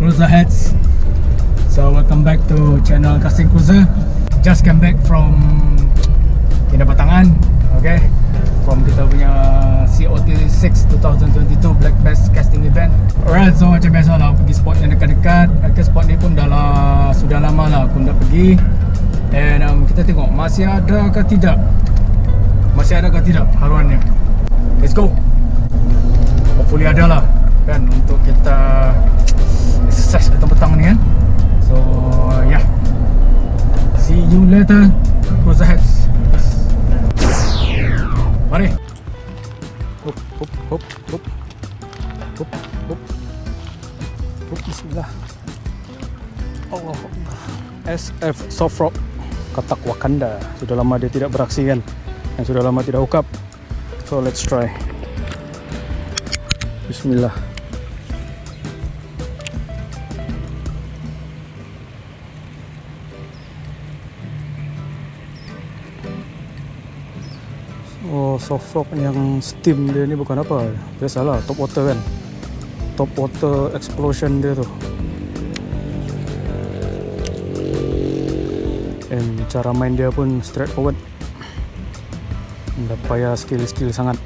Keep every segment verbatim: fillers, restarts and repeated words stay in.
Kruzer heads. So welcome back to channel Casting Kruzer. Just came back from Kinabatangan, okay? From kita punya C O T six twenty twenty-two Black Bass Casting Event. Alright, so macam biasa lah pergi spot yang dekat-dekat. Okay, spot ni pun dah lah, sudah lama lah aku dah pergi. And um, kita tengok masih ada ke tidak. Masih ada ke tidak haruannya. Let's go. Hopefully ada lah kan untuk kita exercise petang-petang ni kan. So yeah, see you later. Kruzer heads. Mari. Hop hop hop hop hop hop hop. Bismillah. Allah Allah. S F soft rock katak Wakanda. Sudah lama dia tidak beraksi kan, dan sudah lama tidak hookup. So let's try. Bismillah. Oh, soft rock yang steam dia ni bukan apa, biasalah top water kan, top water explosion dia tu. And cara main dia pun straightforward, tidak payah skill-skill sangat,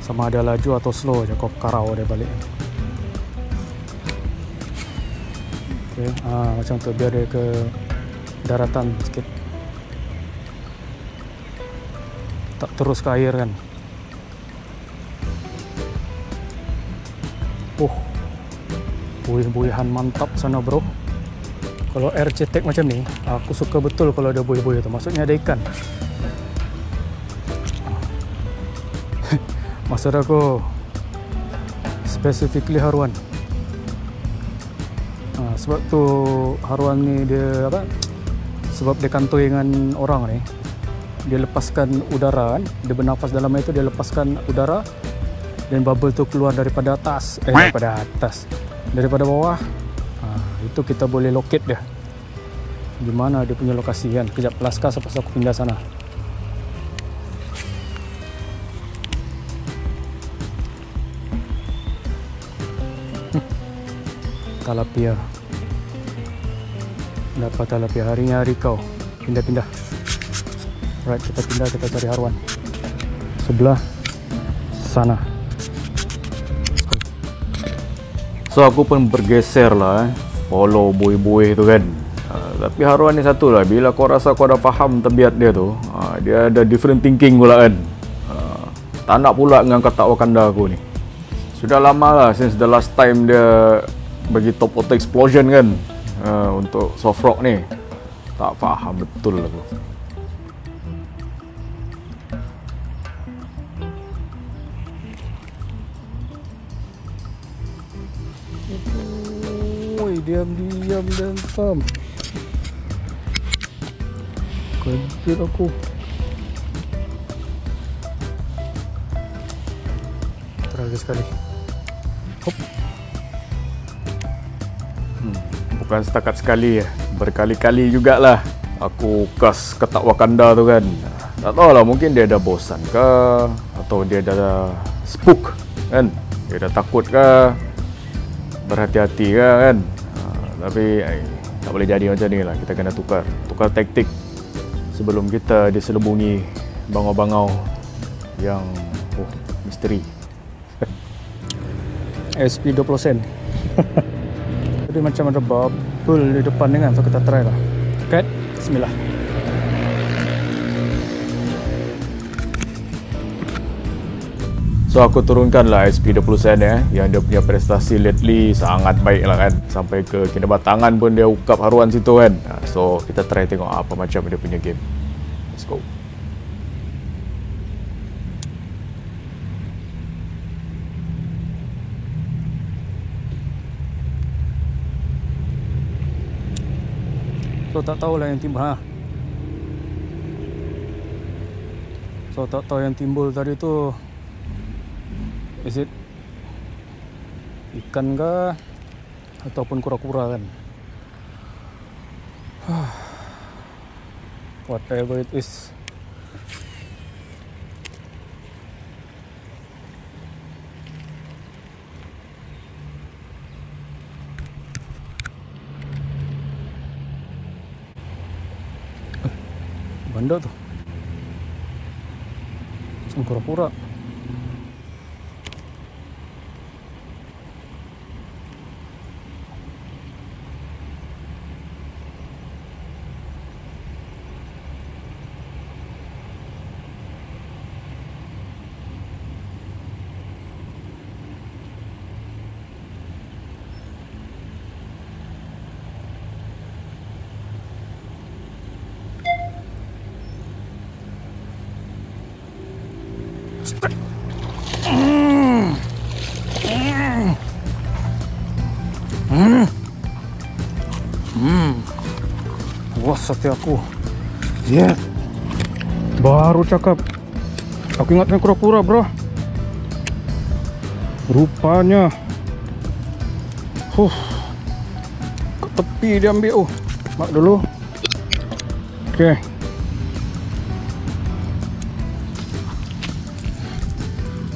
sama ada laju atau slow je, kau karau dia balik. Okay, ah, macam tu biar dia ke daratan sikit, tak terus ke air kan. Oh, buih-buihan mantap sana bro. Kalau air cetek macam ni, aku suka betul kalau ada buih-buih tu, maksudnya ada ikan. Maksud aku specifically haruan. Ha, sebab tu haruan ni dia apa? Sebab dia kantoi dengan orang ni, dia lepaskan udara kan? Dia bernafas dalam air tu, dia lepaskan udara dan bubble tu keluar daripada atas eh daripada atas daripada bawah. Ha, itu kita boleh locate dia di mana dia punya lokasi kan. Kejap laskar selepas aku pindah sana. Hm. Talapia dapat talapia harinya hari kau pindah-pindah. Right, kita pindah, kita cari haruan sebelah sana. So aku pun bergeser lah, eh. follow buih-buih tu kan. Uh, tapi haruan ni satu lah, bila kau rasa kau dah faham tabiat dia tu, uh, dia ada different thinking pula kan. Uh, tak nak pula dengan katak Wakanda aku ni. Sudah lama lah since the last time dia bagi top water explosion kan, uh, untuk soft rock ni. Tak faham betul aku. Woi, diam-diam dan pam. Kejut aku. Terakhir sekali. Hop. Hmm, bukan setakat sekali ya, berkali-kali jugalah aku kas katak Wakanda tu kan. Tak tahu lah, mungkin dia dah bosan ke, atau dia dah spook kan, dia dah takut ke, berhati-hati kan. Uh, tapi ay, tak boleh jadi macam ni lah, kita kena tukar tukar taktik sebelum kita diselubungi bangau-bangau yang oh, misteri. S P dua puluh sen. Jadi macam ada bubble di depan ni kan, so kita try lah. Okay, bismillah. So aku turunkanlah S P dua puluh sen ya, yang dia punya prestasi lately sangat baik lah kan. Sampai ke Kinabatangan pun dia ukap haruan situ kan. So kita try tengok apa macam dia punya game. Let's go. So tak tahulah yang timbul ha. So tak tahu yang timbul tadi tu, is it ikan kah ataupun kura-kura kan. Whatever it is, benda tuh. Langsung pura-pura. Wah, sate aku. Yeah. Baru cakep. Aku ingatnya kura-kura, bro. Rupanya. Huh. Ke tepi diambil. Oh, mak dulu. Oke. Okay.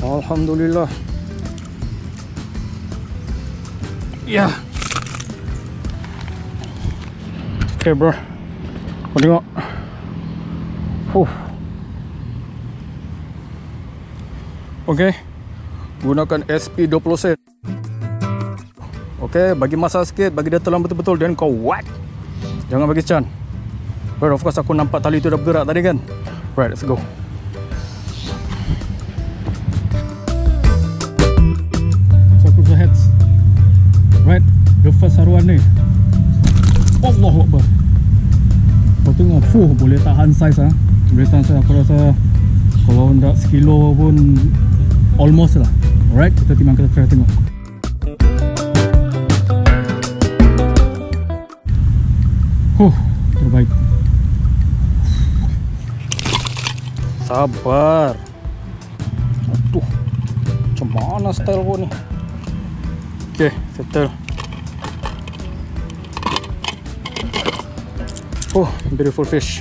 Alhamdulillah. Ya. Yeah. Oke, okay, bro. Kau tengok. Huh. Oke. Okay. Gunakan S P dua puluh. Oke, okay, bagi masa sikit, bagi dia telan betul-betul dan kau what? Jangan bagi chance. Bro, of course aku nampak tali itu dah bergerak tadi kan. Right, let's go. So, put your heads. Right, the first haruan ni. Allahu Akbar. Kau tengok, fuh, boleh tahan saiz ah. Ha? Boleh tahan saiz, aku rasa kalau nak sekilo pun almost lah. Alright, kita timbang, kita try tengok. Huh, terbaik. Sabar. Aduh, macam mana style kau ni? Okay, settle. Oh, beautiful fish.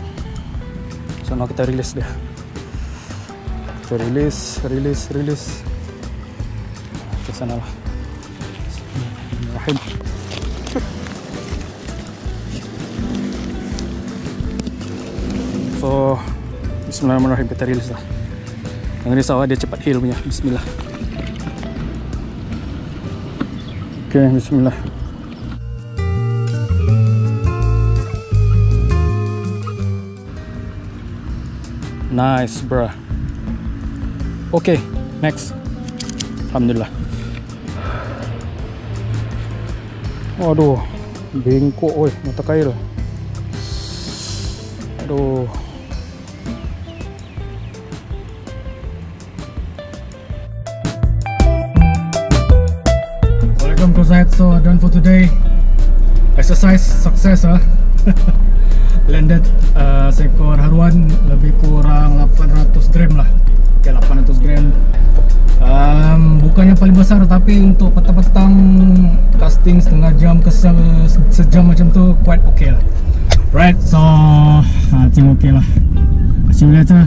So, nak kita release dia. Kita release, release, release. Ke sana lah. Bismillahirrahmanirrahim. So, bismillahirrahmanirrahim, kita release lah. Yang ini sawah dia cepat heal punya. Bismillah. Okay, bismillah. Nice, bro. Okay, next. Alhamdulillah. Aduh, bengkok oi, mata kail. Aduh. Welcome to site. So, done for today. Exercise success, ah. Landed uh, seekor haruan lebih kurang lapan ratus gram lah. Oke, lapan ratus gram. Um, bukannya paling besar, tapi untuk petang-petang casting setengah jam ke se sejam macam tu quite okay lah. Right, so I think okay lah. See you later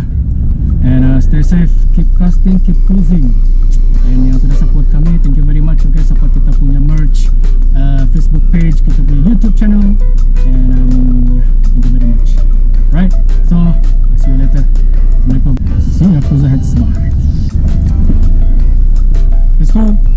and uh, stay safe, keep casting, keep cruising. Dan yang sudah support kami, thank you very much. Okay, support kita punya merch, uh, Facebook page, kita punya YouTube channel. And um, thank you very much. Right, so I'll see you later. Assalamualaikum. See you at Kruzer Heads. Let's go.